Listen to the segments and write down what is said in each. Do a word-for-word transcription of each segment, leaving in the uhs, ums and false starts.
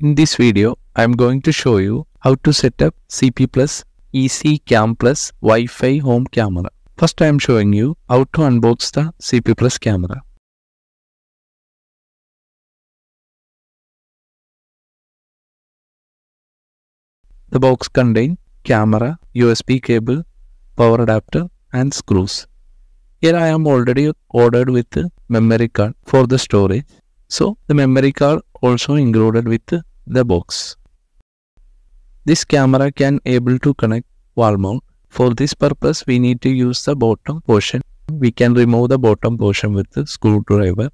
In this video, I am going to show you how to set up C P plus, Ezykam plus, Wi-Fi home camera. First, I am showing you how to unbox the C P plus camera. The box contains camera, U S B cable, power adapter and screws. Here I am already ordered with the memory card for the storage. So, the memory card also included with the box. This camera can able to connect wall mount. For this purpose, we need to use the bottom portion. We can remove the bottom portion with the screwdriver.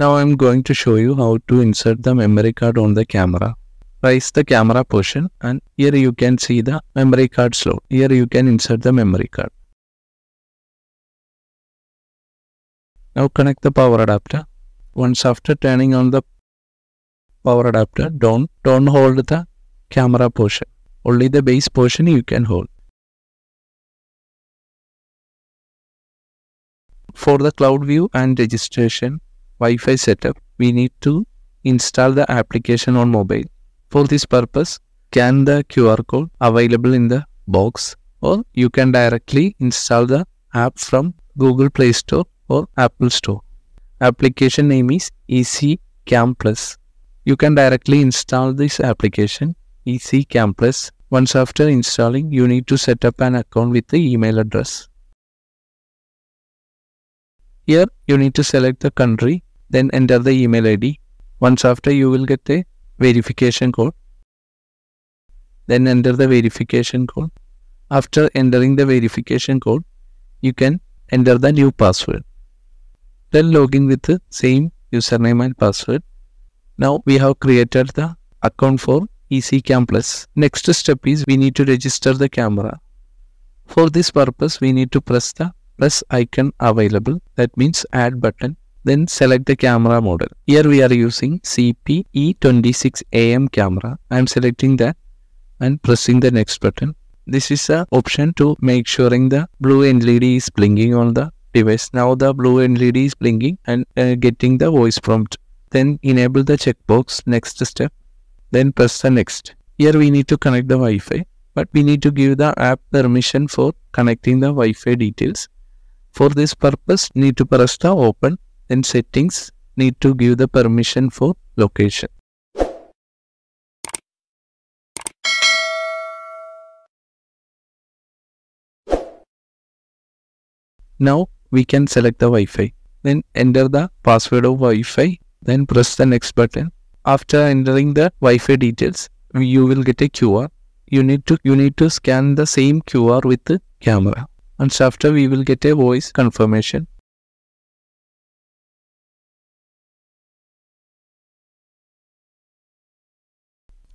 Now I am going to show you how to insert the memory card on the camera. Raise the camera portion and here you can see the memory card slot. Here you can insert the memory card. Now connect the power adapter. Once after turning on the power adapter, don't, don't hold the camera portion. Only the base portion you can hold. For the cloud view and registration, Wi-Fi setup, we need to install the application on mobile. For this purpose, scan the Q R code available in the box, or you can directly install the app from Google Play Store or Apple Store. Application name is Ezykam plus. You can directly install this application, Ezykam plus. Once after installing, you need to set up an account with the email address. Here, you need to select the country, then enter the email I D. Once after, you will get a verification code. Then enter the verification code. After entering the verification code, you can enter the new password. Then login with the same username and password. Now we have created the account for Ezykam plus. Next step is we need to register the camera. For this purpose, we need to press the plus icon available. That means add button. Then select the camera model. Here we are using C P E twenty-six A M camera. I am selecting that and pressing the next button. This is an option to make sure the blue L E D is blinking on the device. Now the blue L E D is blinking and uh, getting the voice prompt. Then enable the checkbox next step. Then press the next. Here we need to connect the Wi-Fi, but we need to give the app permission for connecting the Wi-Fi details. For this purpose, need to press the open. Then settings, need to give the permission for location. Now we can select the Wi-Fi. Then enter the password of Wi-Fi. Then press the next button. After entering the Wi-Fi details, you will get a Q R. You need to you need to scan the same Q R with the camera. And after we will get a voice confirmation.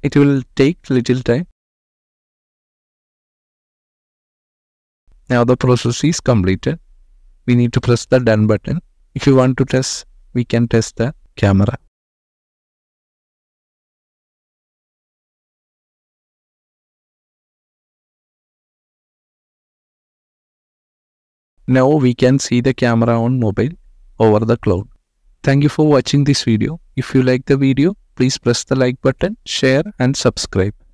It will take little time. Now the process is completed. We need to press the done button. If you want to test, we can test the camera. Now we can see the camera on mobile over the cloud. Thank you for watching this video. If you like the video, please press the like button, share and subscribe.